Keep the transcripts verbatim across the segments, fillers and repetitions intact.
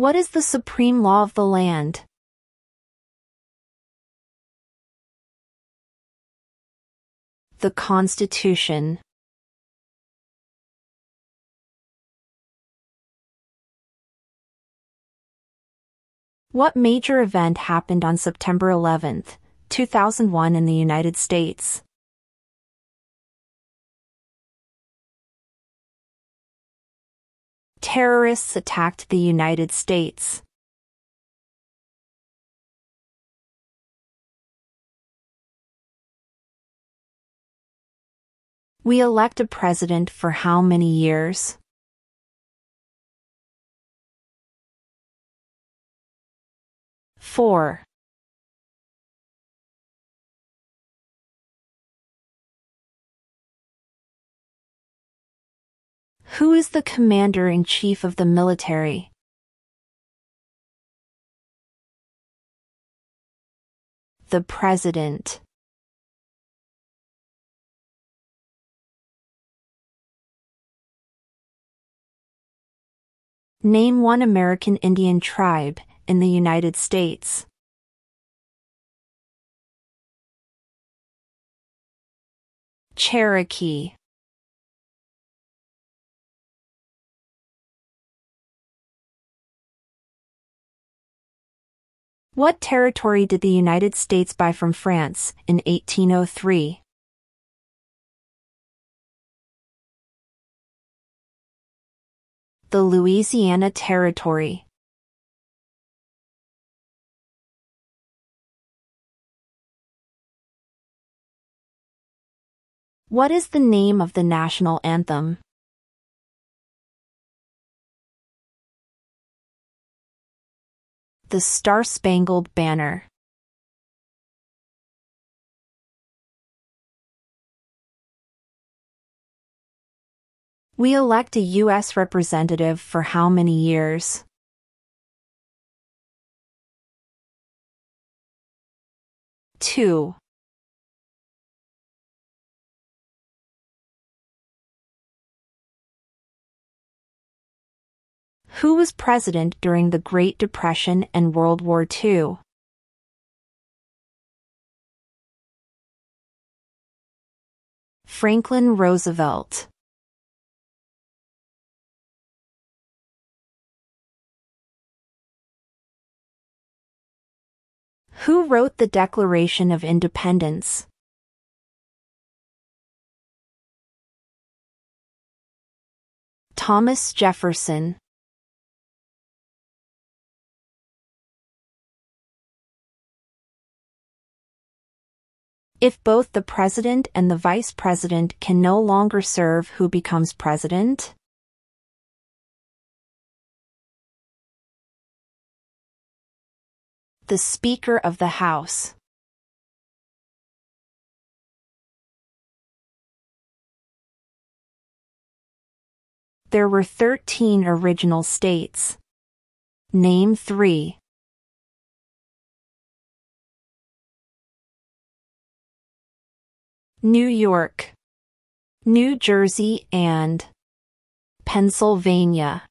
What is the supreme law of the land? The Constitution. What major event happened on September eleventh, two thousand one in the United States? Terrorists attacked the United States. We elect a president for how many years? Four. Who is the commander-in-chief of the military? The president. Name one American Indian tribe in the United States. Cherokee. What territory did the United States buy from France in eighteen oh three? The Louisiana Territory. What is the name of the national anthem? The Star-Spangled Banner. We elect a U S representative for how many years? Two. Who was president during the Great Depression and World War Two? Franklin Roosevelt. Who wrote the Declaration of Independence? Thomas Jefferson. If both the president and the vice president can no longer serve, who becomes president? The Speaker of the House. There were thirteen original states. Name three. New York, New Jersey, and Pennsylvania.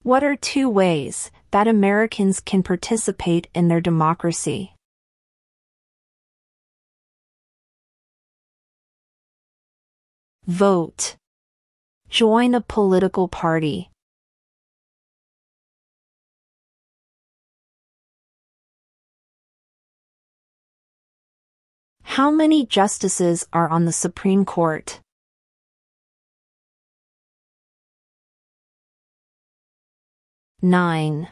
What are two ways that Americans can participate in their democracy? Vote. Join a political party. How many justices are on the Supreme Court? Nine.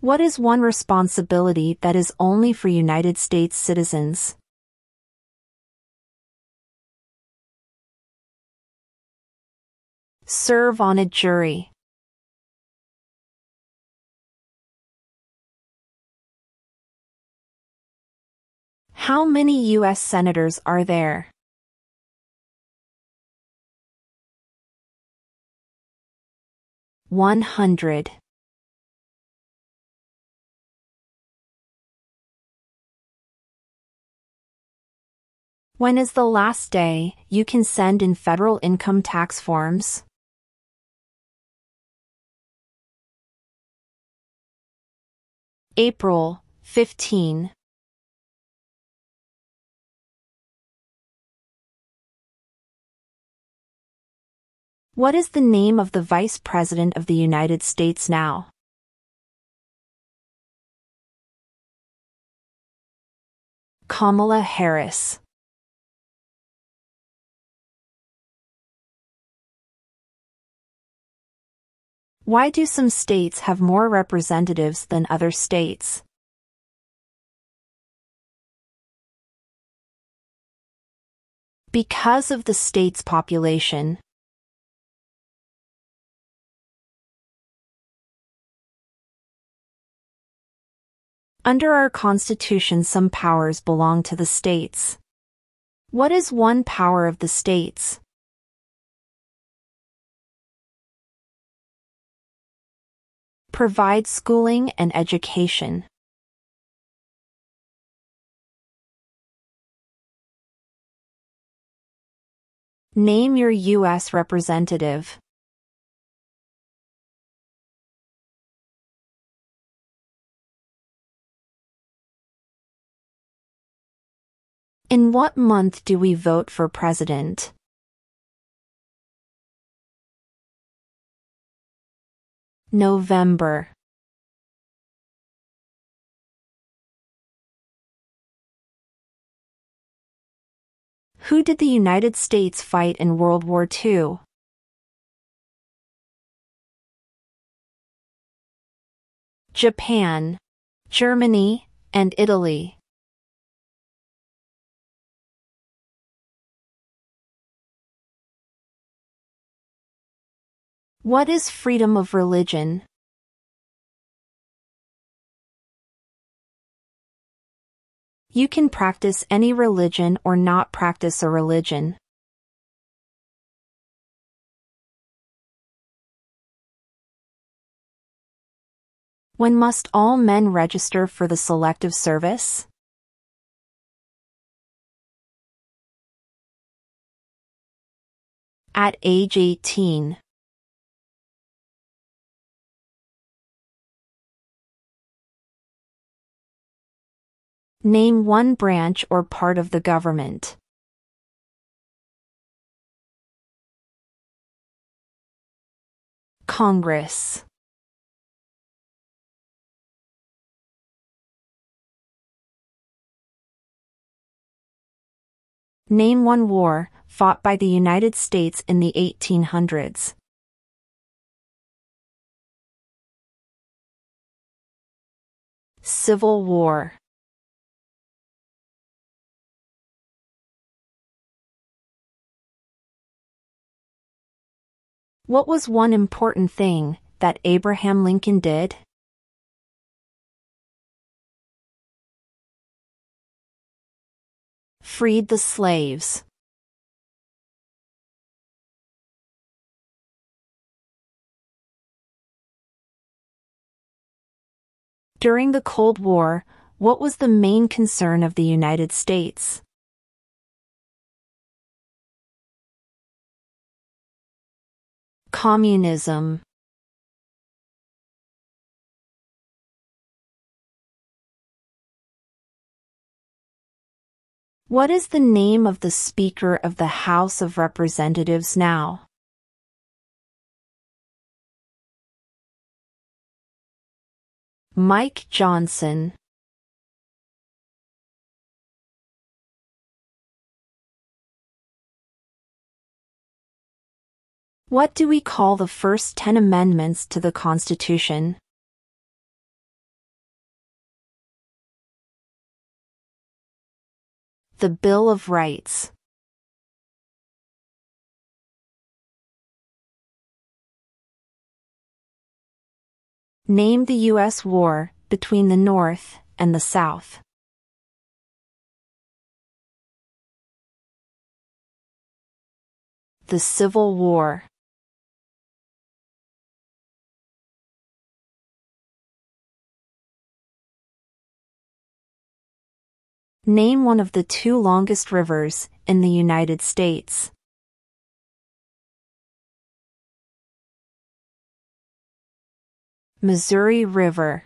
What is one responsibility that is only for United States citizens? Serve on a jury. How many U S senators are there? one hundred. When is the last day you can send in federal income tax forms? April fifteenth. What is the name of the Vice President of the United States now? Kamala Harris. Why do some states have more representatives than other states? Because of the state's population. Under our Constitution, some powers belong to the states. What is one power of the states? Provide schooling and education. Name your U S representative. In what month do we vote for president? November. Who did the United States fight in World War Two? Japan, Germany, and Italy. What is freedom of religion? You can practice any religion or not practice a religion. When must all men register for the Selective Service? At age eighteen. Name one branch or part of the government. Congress. Name one war fought by the United States in the eighteen hundreds. Civil War. What was one important thing that Abraham Lincoln did? Freed the slaves. During the Cold War, what was the main concern of the United States? Communism. What is the name of the Speaker of the House of Representatives now? Mike Johnson. What do we call the first ten amendments to the Constitution? The Bill of Rights. Name the U S war between the North and the South. The Civil War. Name one of the two longest rivers in the United States. Missouri River.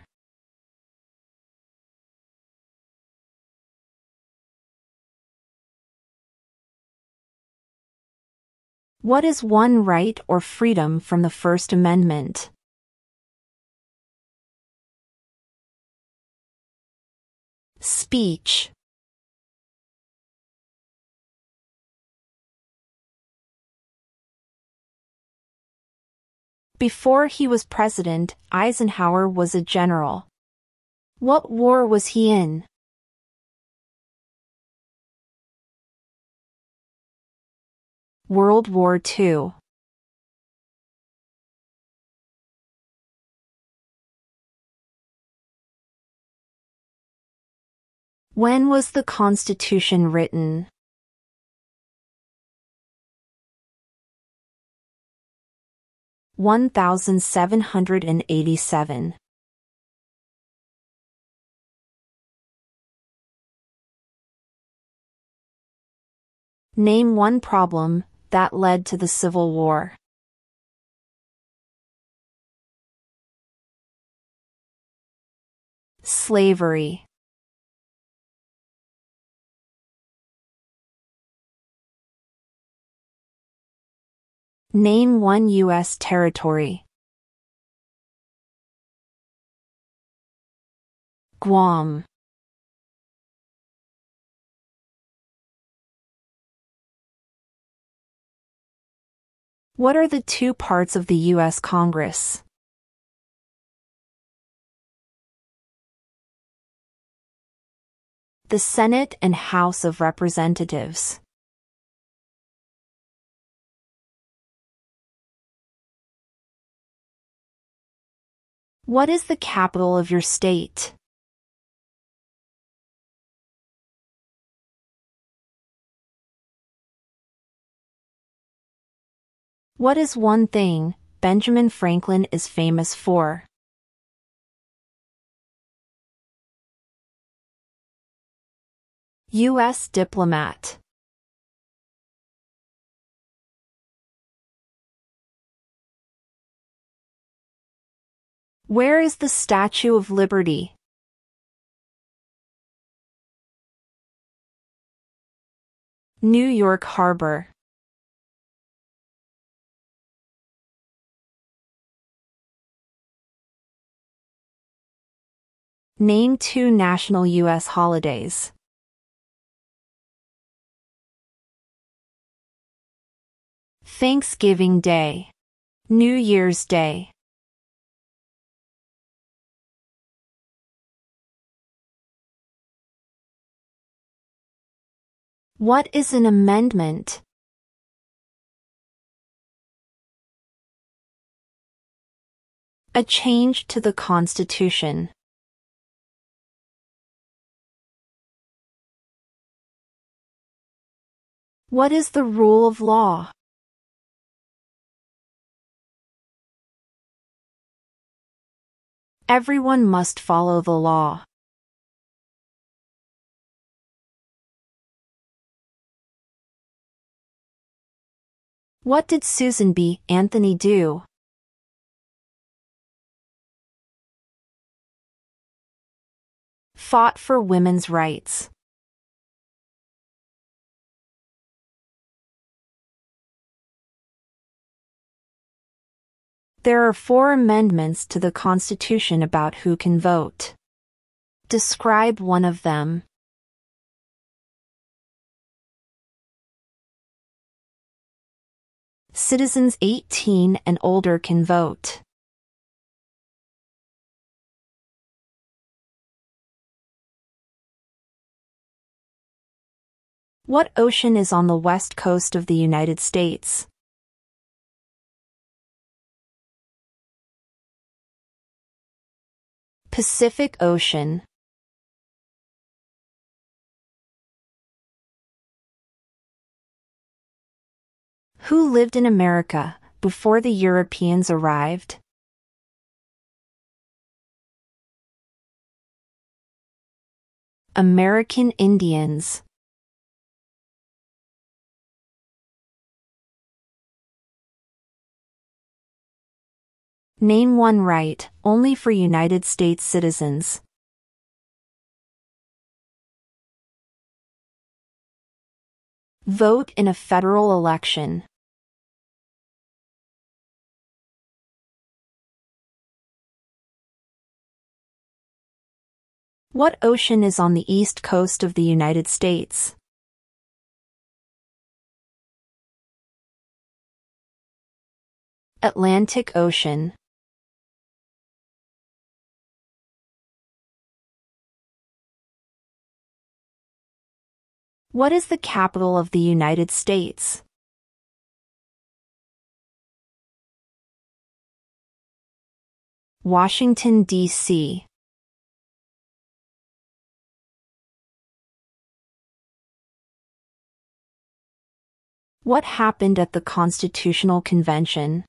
What is one right or freedom from the First Amendment? Speech. Before he was president, Eisenhower was a general. What war was he in? World War Two. When was the Constitution written? one thousand seven hundred eighty-seven. Name one problem that led to the Civil War. Slavery. Name one U S territory. Guam. What are the two parts of the U S Congress? The Senate and House of Representatives. What is the capital of your state? What is one thing Benjamin Franklin is famous for? U S diplomat. Where is the Statue of Liberty? New York Harbor. Name two national U S holidays. Thanksgiving Day. New Year's Day. What is an amendment? A change to the Constitution. What is the rule of law? Everyone must follow the law. What did Susan B. Anthony do? Fought for women's rights. There are four amendments to the Constitution about who can vote. Describe one of them. Citizens eighteen and older can vote. What ocean is on the west coast of the United States? Pacific Ocean. Who lived in America before the Europeans arrived? American Indians. Name one right, only for United States citizens. Vote in a federal election. What ocean is on the east coast of the United States? Atlantic Ocean. What is the capital of the United States? Washington, D C What happened at the Constitutional Convention?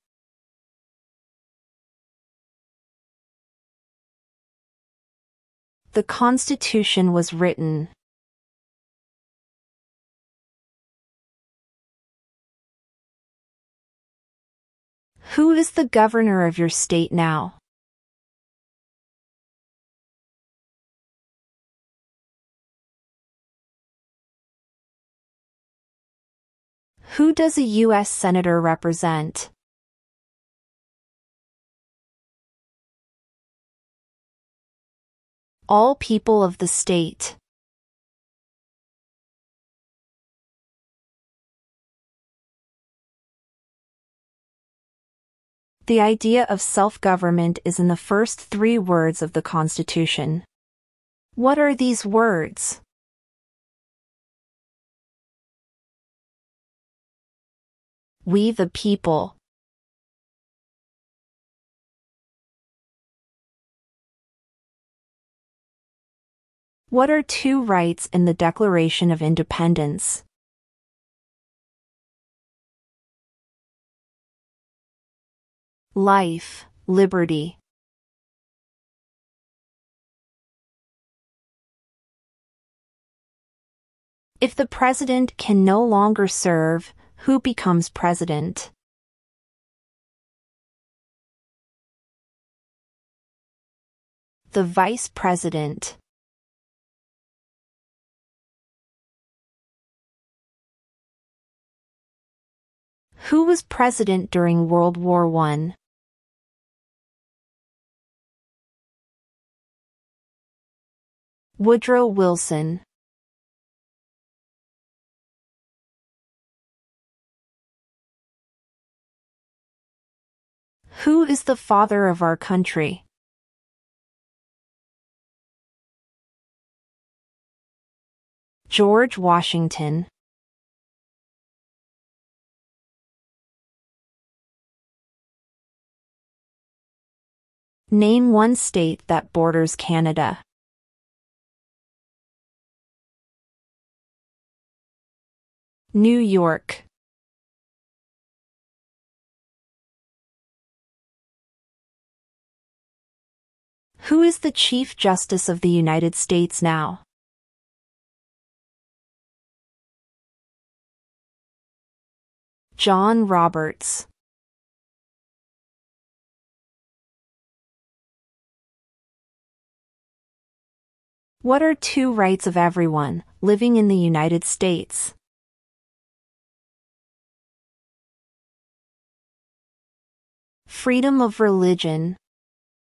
The Constitution was written. Who is the governor of your state now? Who does a U S senator represent? All people of the state. The idea of self-government is in the first three words of the Constitution. What are these words? We the people. What are two rights in the Declaration of Independence? Life, liberty. If the president can no longer serve, who becomes president? The vice president. Who was president during World War One? Woodrow Wilson. Who is the father of our country? George Washington. Name one state that borders Canada. New York. Who is the Chief Justice of the United States now? John Roberts. What are two rights of everyone living in the United States? Freedom of religion.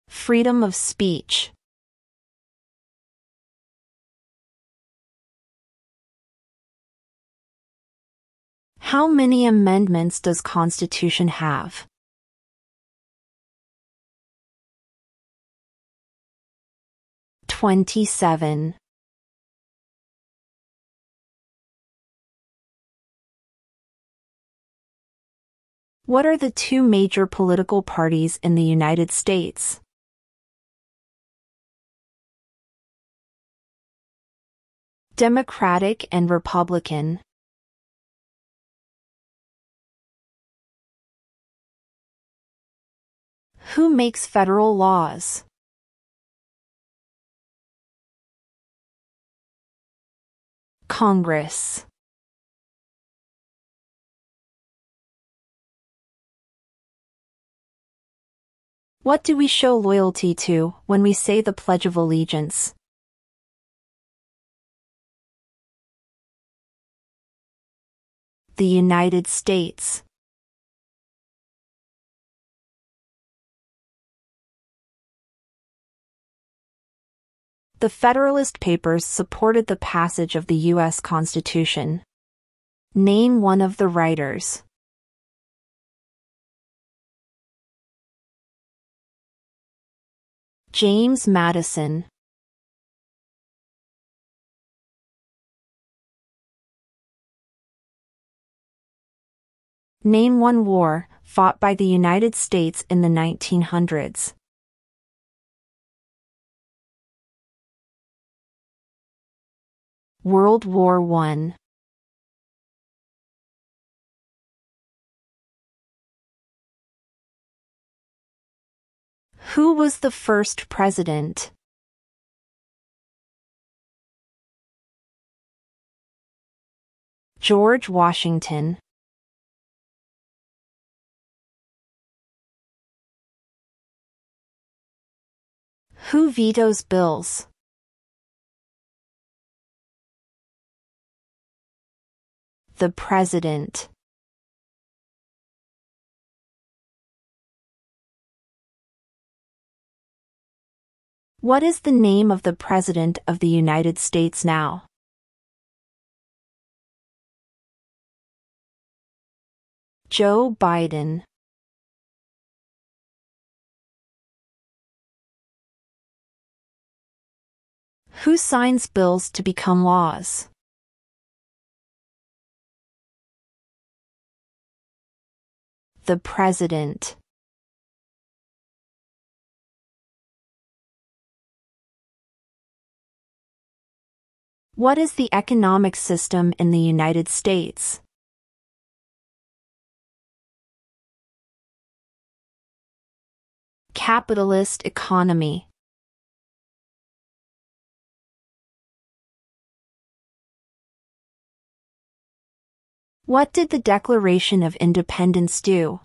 Freedom of speech. How many amendments does Constitution have? twenty-seven. What are the two major political parties in the United States? Democratic and Republican. Who makes federal laws? Congress. What do we show loyalty to when we say the Pledge of Allegiance? The United States. The Federalist Papers supported the passage of the U S Constitution. Name one of the writers. James Madison. Name one war fought by the United States in the nineteen hundreds. World War One. Who was the first president? George Washington. Who vetoes bills? The president. What is the name of the President of the United States now? Joe Biden. Who signs bills to become laws? The President. What is the economic system in the United States? Capitalist economy. What did the Declaration of Independence do?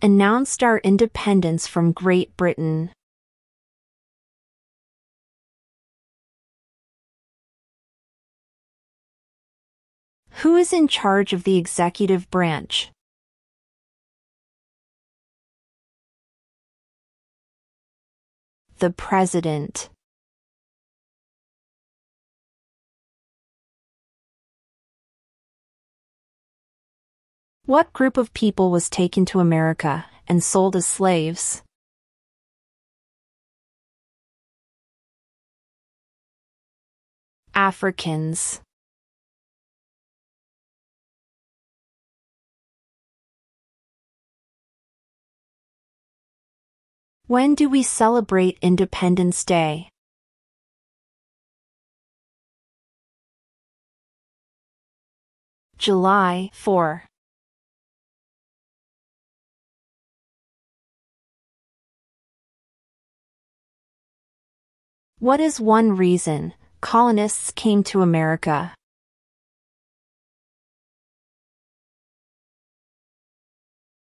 Announced our independence from Great Britain. Who is in charge of the executive branch? The President. What group of people was taken to America and sold as slaves? Africans. When do we celebrate Independence Day? July fourth. What is one reason colonists came to America?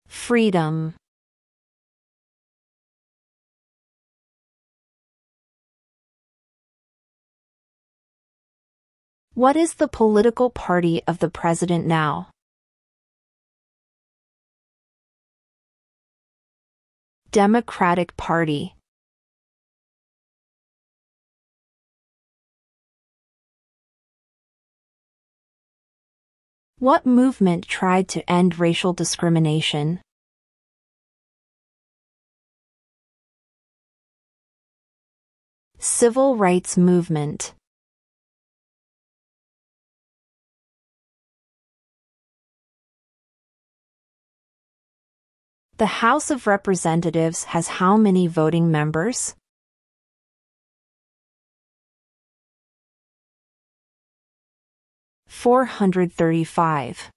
Freedom. What is the political party of the president now? Democratic Party. What movement tried to end racial discrimination? Civil rights movement. The House of Representatives has how many voting members? four hundred thirty-five.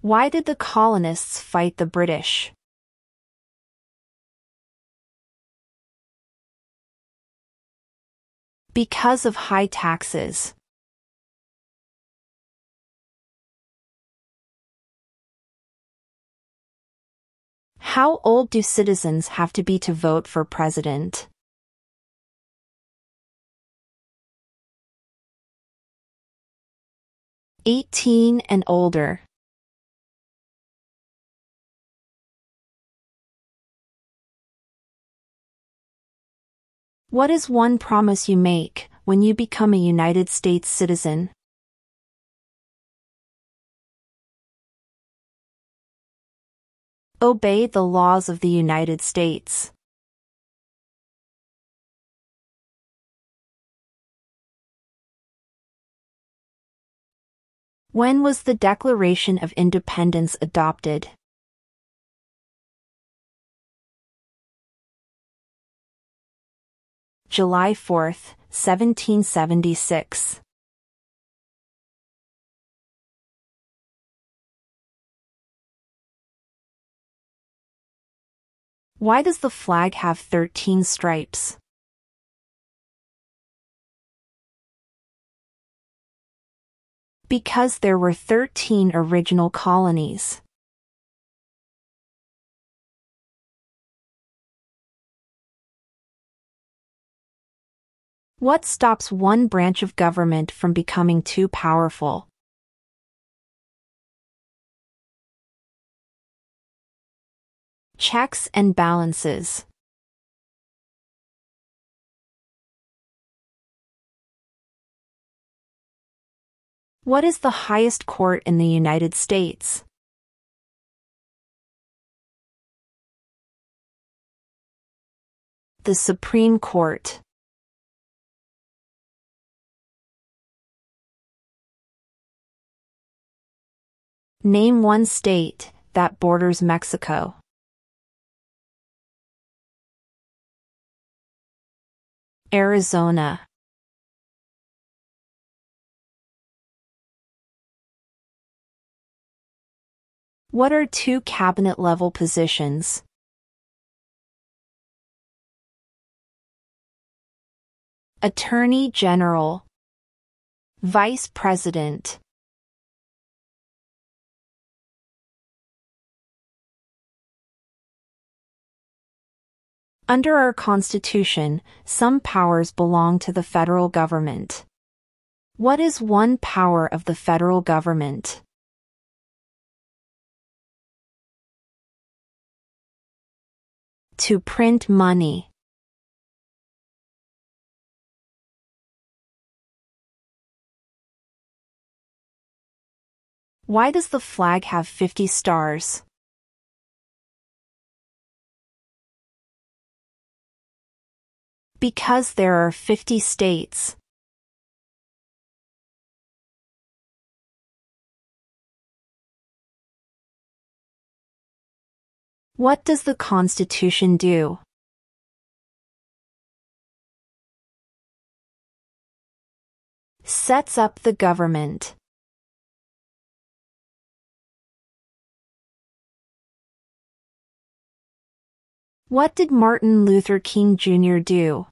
Why did the colonists fight the British? Because of high taxes. How old do citizens have to be to vote for president? eighteen and older. What is one promise you make when you become a United States citizen? Obey the laws of the United States. When was the Declaration of Independence adopted? July fourth, seventeen seventy-six. Why does the flag have thirteen stripes? Because there were thirteen original colonies. What stops one branch of government from becoming too powerful? Checks and balances. What is the highest court in the United States? The Supreme Court. Name one state that borders Mexico. Arizona. What are two cabinet-level positions? Attorney General, Vice President. Under our Constitution, some powers belong to the federal government. What is one power of the federal government? To print money. Why does the flag have fifty stars? Because there are fifty states. What does the Constitution do? Sets up the government. What did Martin Luther King Junior do?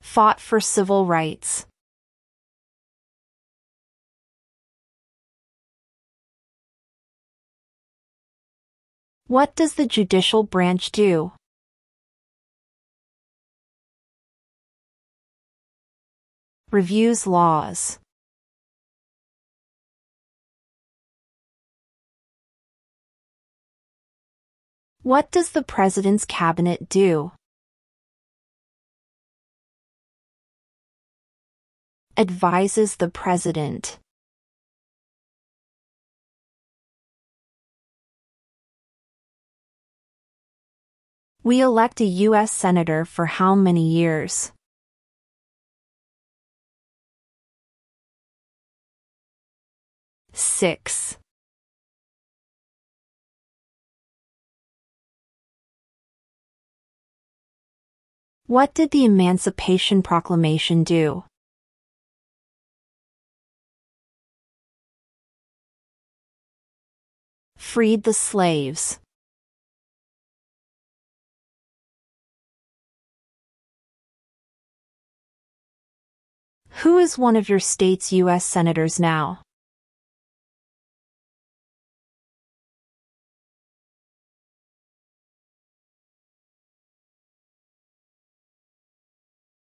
Fought for civil rights. What does the judicial branch do? Reviews laws. What does the president's cabinet do? Advises the president. We elect a U S senator for how many years? Six. What did the Emancipation Proclamation do? freed the slaves. Who is one of your state's U S senators now?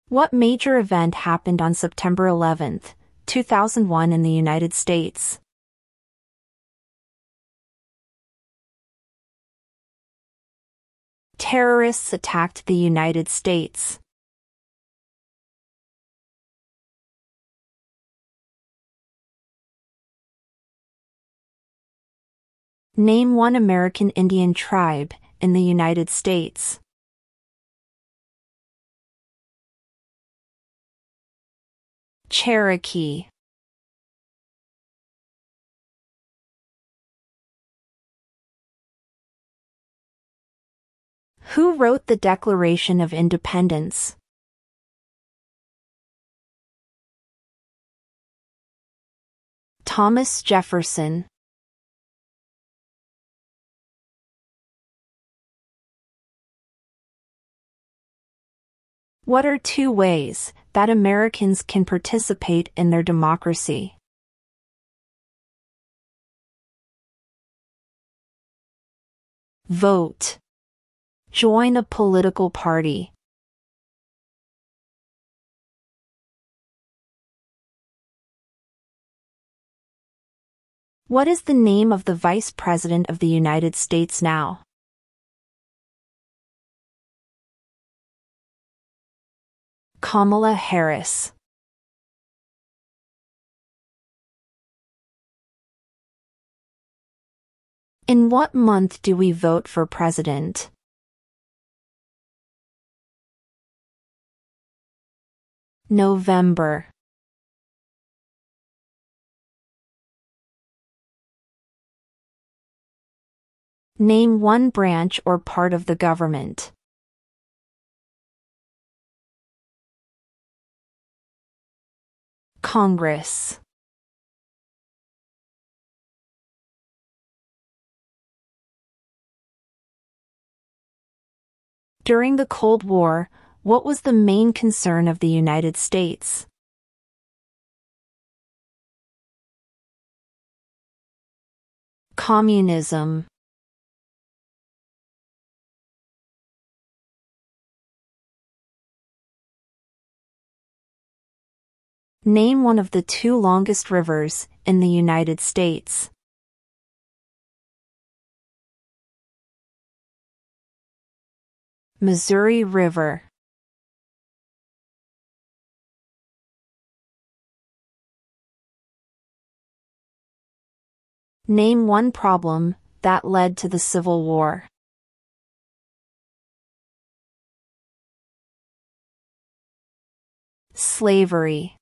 What major event happened on September eleventh, two thousand one in the United States? Terrorists attacked the United States. Name one American Indian tribe in the United States. Cherokee. Who wrote the Declaration of Independence? Thomas Jefferson. What are two ways that Americans can participate in their democracy? Vote. Join a political party. What is the name of the Vice President of the United States now? Kamala Harris. In what month do we vote for president? November. Name one branch or part of the government. Congress. During the Cold War, what was the main concern of the United States? Communism. Name one of the two longest rivers in the United States. Missouri River. Name one problem that led to the Civil War. Slavery.